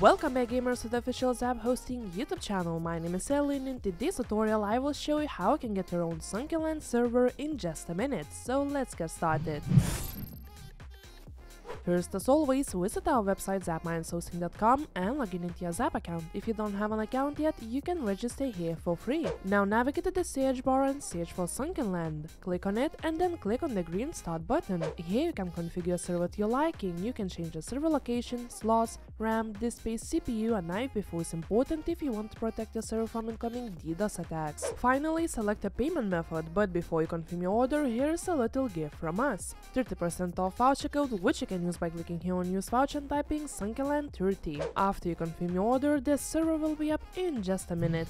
Welcome back, gamers, to the official Zap Hosting YouTube channel. My name is Ellie, and in today's tutorial I will show you how you can get your own Sunkenland server in just a minute. So let's get started. First, as always, visit our website zapmineshosting.com and log in into your Zap account. If you don't have an account yet, you can register here for free. Now navigate to the search bar and search for Sunkenland. Click on it and then click on the green Start button. Here you can configure your server to your liking. You can change the server location, slots, RAM, disk space, CPU and IP4 is important if you want to protect your server from incoming DDoS attacks. Finally, select a payment method, but before you confirm your order, here is a little gift from us. 30% off voucher code, which you can use by clicking here on NewsVouch and typing Sunkenland30. After you confirm your order, the server will be up in just a minute.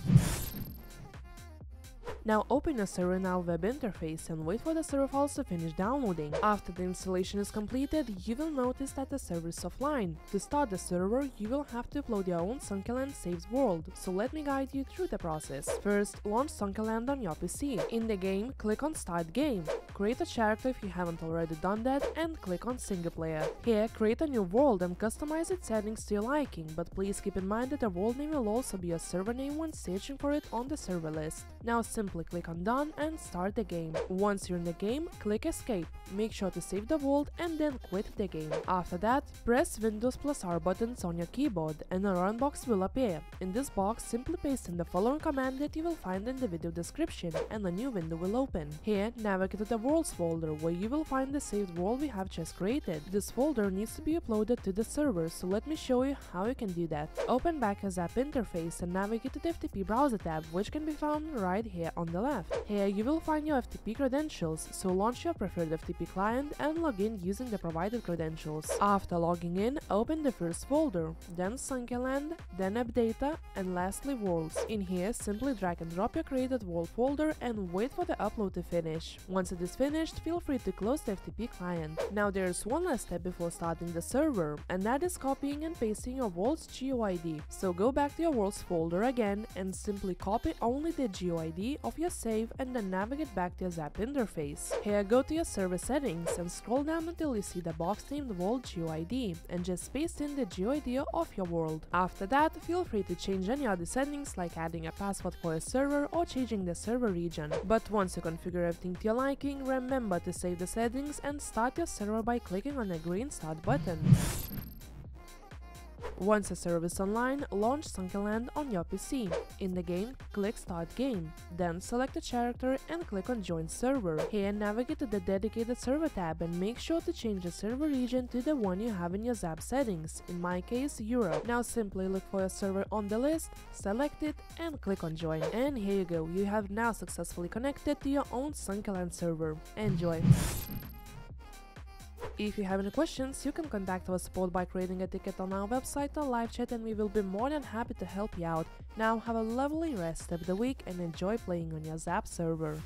Now open your server in our web interface and wait for the server files to finish downloading. After the installation is completed, you will notice that the server is offline. To start the server, you will have to upload your own Sunkenland Saves World, so let me guide you through the process. First, launch Sunkenland on your PC. In the game, click on Start Game. Create a character if you haven't already done that and click on Single Player. Here, create a new world and customize its settings to your liking, but please keep in mind that the world name will also be your server name when searching for it on the server list. Now simply click on Done and start the game. Once you're in the game, click Escape. Make sure to save the world and then quit the game. After that, press Windows plus R buttons on your keyboard and a run box will appear. In this box, simply paste in the following command that you will find in the video description and a new window will open. Here, navigate to the Worlds folder where you will find the saved world we have just created. This folder needs to be uploaded to the server, so let me show you how you can do that. Open back your Zap interface and navigate to the FTP browser tab, which can be found right here on the left. Here you will find your FTP credentials, so launch your preferred FTP client and log in using the provided credentials. After logging in, open the first folder, then Sunkenland, then AppData and lastly Worlds. In here, simply drag and drop your created world folder and wait for the upload to finish. Once it is finished, feel free to close the FTP client. Now there is one last step before starting the server, and that is copying and pasting your Worlds GUID. So go back to your Worlds folder again and simply copy only the GUID of your save and then navigate back to your Zap interface. Here go to your server settings and scroll down until you see the box named World GUID and just paste in the GUID of your world. After that, feel free to change any other settings like adding a password for your server or changing the server region. But once you configure everything to your liking, remember to save the settings and start your server by clicking on the green Start button. Once the server is online, launch Sunkenland on your PC. In the game, click Start Game, then select a character and click on Join Server. Here navigate to the dedicated server tab and make sure to change the server region to the one you have in your Zap settings, in my case Europe. Now simply look for your server on the list, select it and click on Join. And here you go, you have now successfully connected to your own Sunkenland server. Enjoy! If you have any questions, you can contact our support by creating a ticket on our website or live chat and we will be more than happy to help you out. Now have a lovely rest of the week and enjoy playing on your Zap server.